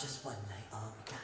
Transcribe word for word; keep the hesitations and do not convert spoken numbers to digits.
just one night. Um,